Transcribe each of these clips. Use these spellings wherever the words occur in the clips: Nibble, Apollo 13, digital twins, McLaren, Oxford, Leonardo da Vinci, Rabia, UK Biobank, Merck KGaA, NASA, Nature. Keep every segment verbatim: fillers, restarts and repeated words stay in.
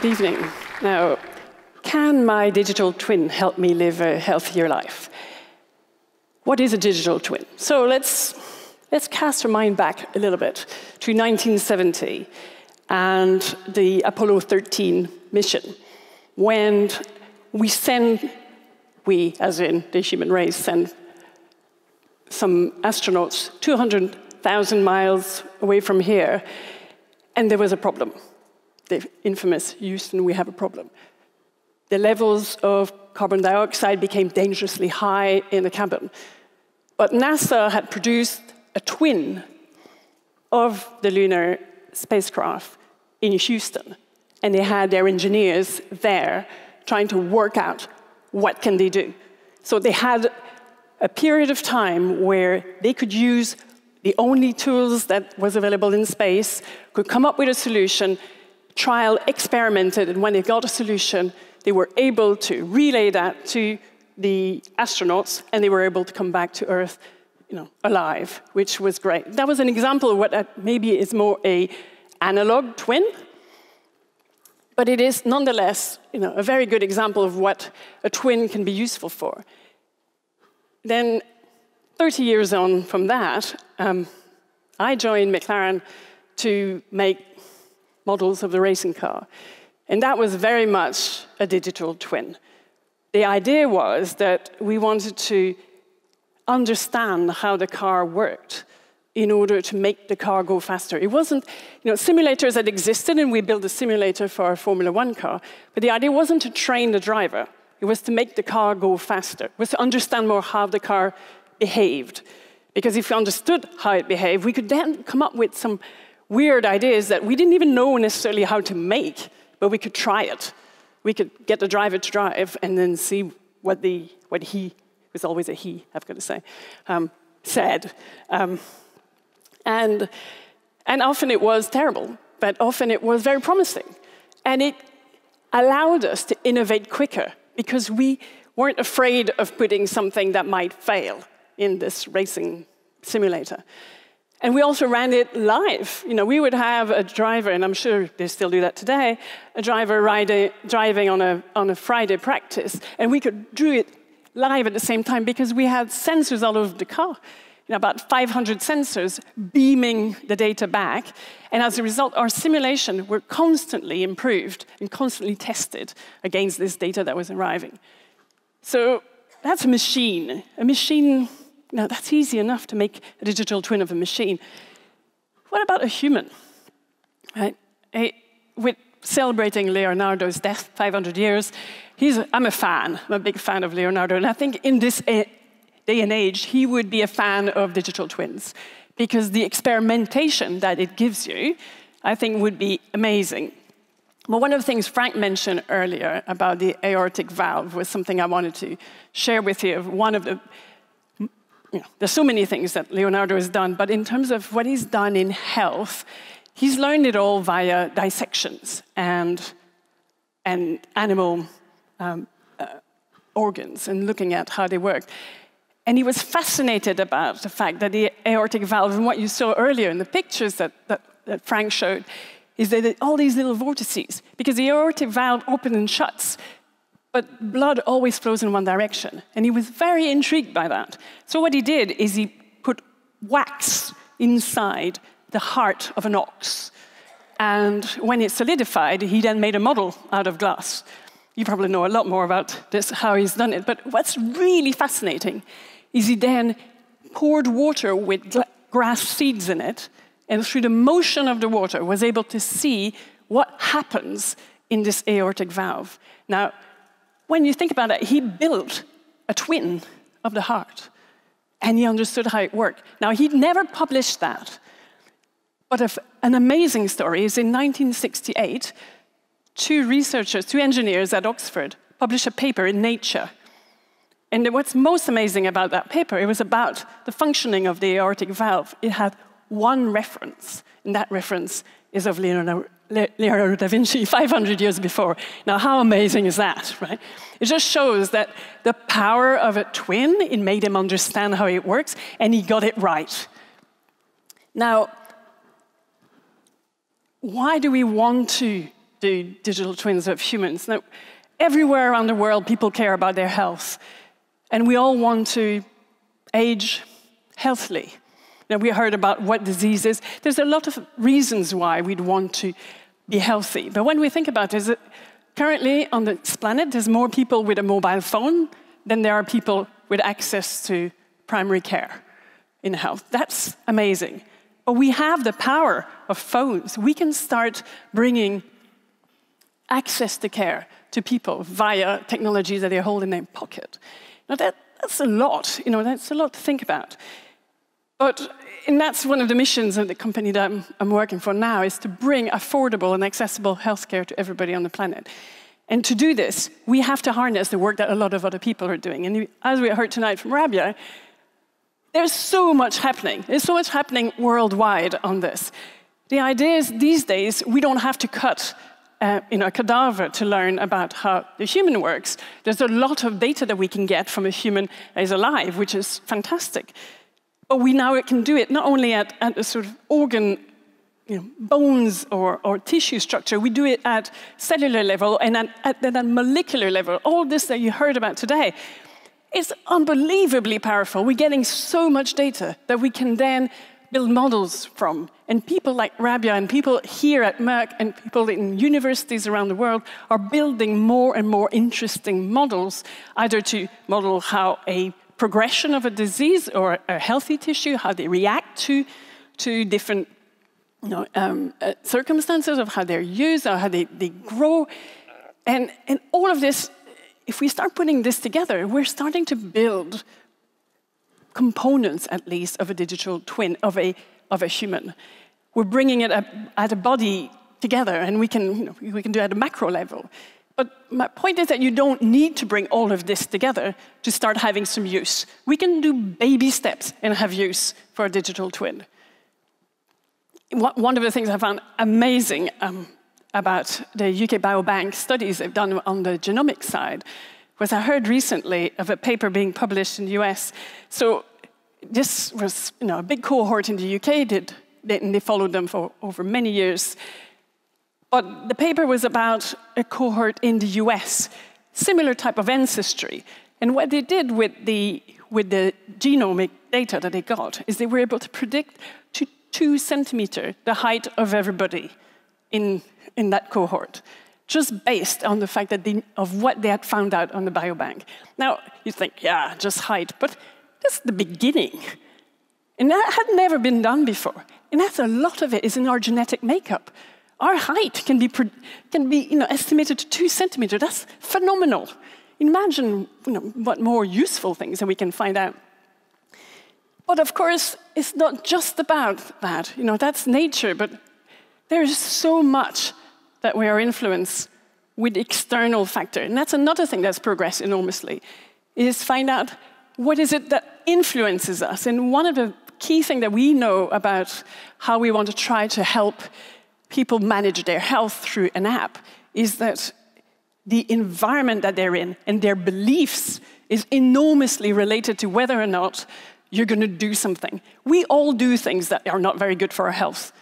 Good evening. Now, can my digital twin help me live a healthier life? What is a digital twin? So let's, let's cast our mind back a little bit to nineteen seventy and the Apollo thirteen mission, when we send, we as in the human race, send some astronauts two hundred thousand miles away from here, and there was a problem. The infamous Houston, we have a problem. The levels of carbon dioxide became dangerously high in the cabin. But NASA had produced a twin of the lunar spacecraft in Houston, and they had their engineers there trying to work out what can they do. So they had a period of time where they could use the only tools that was available in space, could come up with a solution, trial, experimented, and when they got a solution, they were able to relay that to the astronauts, and they were able to come back to Earth, you know, alive, which was great. That was an example of what maybe is more a analog twin, but it is nonetheless, you know, a very good example of what a twin can be useful for. Then, thirty years on from that, um, I joined McLaren to make models of the racing car. And that was very much a digital twin. The idea was that we wanted to understand how the car worked in order to make the car go faster. It wasn't, you know, simulators had existed, and we built a simulator for our Formula One car, but the idea wasn't to train the driver. It was to make the car go faster. It was to understand more how the car behaved. Because if we understood how it behaved, we could then come up with some weird ideas that we didn't even know necessarily how to make, but we could try it. We could get the driver to drive and then see what, the, what he, it was always a he, I've got to say, um, said. Um, and, and often it was terrible, but often it was very promising. And it allowed us to innovate quicker because we weren't afraid of putting something that might fail in this racing simulator. And we also ran it live. You know, we would have a driver, and I'm sure they still do that today, a driver riding, driving on a, on a Friday practice, and we could do it live at the same time because we had sensors all over the car, you know, about five hundred sensors beaming the data back. And as a result, our simulation were constantly improved and constantly tested against this data that was arriving. So that's a machine, a machine. Now, that's easy enough to make a digital twin of a machine. What about a human? Right? I, with celebrating Leonardo's death, five hundred years, he's, I'm a fan. I'm a big fan of Leonardo. And I think in this day and age, he would be a fan of digital twins, because the experimentation that it gives you, I think, would be amazing. But one of the things Frank mentioned earlier about the aortic valve was something I wanted to share with you. One of the You know, there's so many things that Leonardo has done, but in terms of what he's done in health, he's learned it all via dissections and, and animal um, uh, organs and looking at how they work. And he was fascinated about the fact that the aortic valve, and what you saw earlier in the pictures that, that, that Frank showed, is that all these little vortices, because the aortic valve opens and shuts, but blood always flows in one direction. And he was very intrigued by that. So what he did is he put wax inside the heart of an ox. And when it solidified, he then made a model out of glass. You probably know a lot more about this, how he's done it. But what's really fascinating is he then poured water with grass seeds in it, and through the motion of the water was able to see what happens in this aortic valve. Now, when you think about it, he built a twin of the heart, and he understood how it worked. Now, he never published that, but an amazing story is in nineteen sixty-eight, two researchers, two engineers at Oxford published a paper in Nature. And what's most amazing about that paper, it was about the functioning of the aortic valve. It had one reference, and that reference is of Leonardo Leonardo da Vinci five hundred years before. Now, how amazing is that, right? It just shows that the power of a twin, it made him understand how it works, and he got it right. Now, why do we want to do digital twins of humans. Now, everywhere around the world, people care about their health. And we all want to age healthily. Now, we heard about what disease is. There's a lot of reasons why we'd want to be healthy. But when we think about it, is that currently on this planet, there's more people with a mobile phone than there are people with access to primary care in health. That's amazing. But we have the power of phones. We can start bringing access to care to people via technology that they hold in their pocket. Now, that, that's a lot. You know, that's a lot to think about. But, and that's one of the missions of the company that I'm, I'm working for now, is to bring affordable and accessible healthcare to everybody on the planet. And to do this, we have to harness the work that a lot of other people are doing. And as we heard tonight from Rabia, there's so much happening. There's so much happening worldwide on this. The idea is, these days, we don't have to cut Uh, you know, a cadaver to learn about how the human works. There's a lot of data that we can get from a human that is alive, which is fantastic. But we now can do it not only at, at a sort of organ, you know, bones or, or tissue structure. We do it at cellular level and at, at, at a molecular level. All this that you heard about today is unbelievably powerful. We're getting so much data that we can then build models from. And people like Rabia and people here at Merck and people in universities around the world are building more and more interesting models, either to model how a progression of a disease or a healthy tissue, how they react to, to different you know, um, uh, circumstances of how they're used or how they, they grow. And, and all of this, if we start putting this together, we're starting to build components, at least, of a digital twin, of a, of a human. We're bringing it up at a body together, and we can, you know, we can do it at a macro level. But my point is that you don't need to bring all of this together to start having some use. We can do baby steps and have use for a digital twin. One of the things I found amazing um, about the U K Biobank studies they've done on the genomic side was I heard recently of a paper being published in the U S. So this was, you know, a big cohort in the U K did, they, and they followed them for over many years. But the paper was about a cohort in the U S, similar type of ancestry. And what they did with the, with the genomic data that they got is they were able to predict to two centimeter the height of everybody in, in that cohort, just based on the fact that they, of what they had found out on the biobank. Now, you think, yeah, just height, but that's the beginning. And that had never been done before. And that's a lot of it is in our genetic makeup. Our height can be, can be you know, estimated to two centimeters. That's phenomenal. Imagine you know, what more useful things that we can find out. But of course, it's not just about that. You know, that's nature, but there is so much that we are influenced with external factor. And that's another thing that's progressed enormously, is find out what is it that influences us. And one of the key things that we know about how we want to try to help people manage their health through an app is that the environment that they're in and their beliefs is enormously related to whether or not you're going to do something. We all do things that are not very good for our health.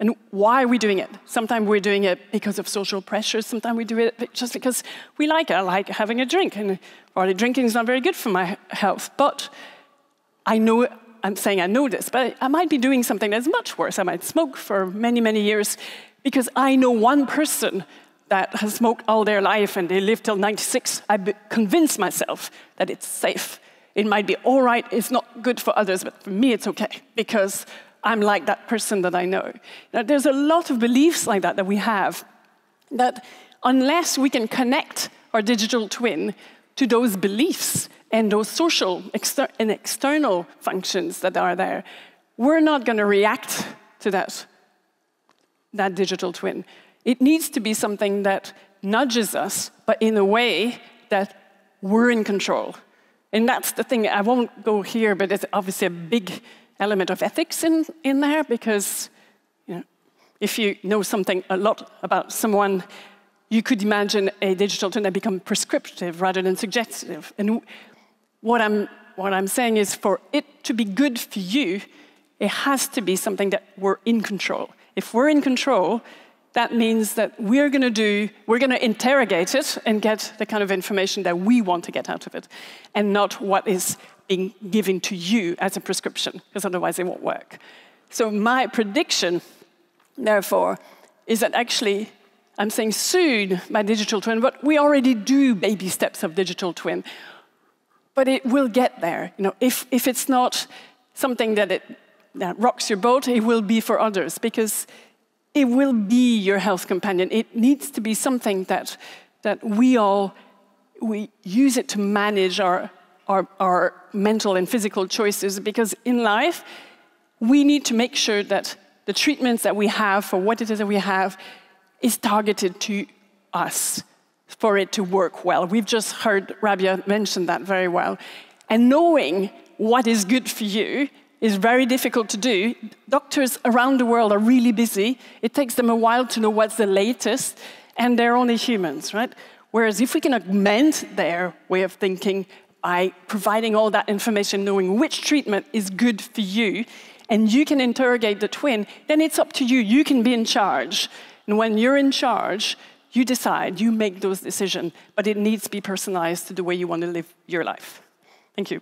And why are we doing it? Sometimes we're doing it because of social pressure. Sometimes we do it just because we like it. I like having a drink. And well, drinking is not very good for my health. But I know, I'm saying I know this, but I might be doing something that's much worse. I might smoke for many, many years because I know one person that has smoked all their life and they lived till ninety-six. I convinced myself that it's safe. It might be all right. It's not good for others, but for me, it's okay because I'm like that person that I know. Now, there's a lot of beliefs like that that we have, that unless we can connect our digital twin to those beliefs and those social exter and external functions that are there, we're not going to react to that, that digital twin. It needs to be something that nudges us, but in a way that we're in control. And that's the thing. I won't go here, but it's obviously a big element of ethics in, in there, because you know, if you know something a lot about someone, you could imagine a digital twin that becomes prescriptive rather than suggestive. And what I'm, what I'm saying is, for it to be good for you, it has to be something that we're in control. If we're in control, that means that we're going to do, we're going to interrogate it and get the kind of information that we want to get out of it, and not what is being given to you as a prescription, because otherwise it won't work. So my prediction, therefore, is that actually, I'm saying soon my digital twin, but we already do baby steps of digital twin, but it will get there. You know, if, if it's not something that, it, that rocks your boat, it will be for others, because it will be your health companion. It needs to be something that, that we all, we use it to manage our, our, our mental and physical choices, because in life, we need to make sure that the treatments that we have for what it is that we have is targeted to us for it to work well. We've just heard Rabia mention that very well. And knowing what is good for you is very difficult to do. Doctors around the world are really busy. It takes them a while to know what's the latest, and they're only humans, right? Whereas if we can augment their way of thinking by providing all that information, knowing which treatment is good for you, and you can interrogate the twin, then it's up to you. You can be in charge. And when you're in charge, you decide, you make those decisions, but it needs to be personalized to the way you want to live your life. Thank you.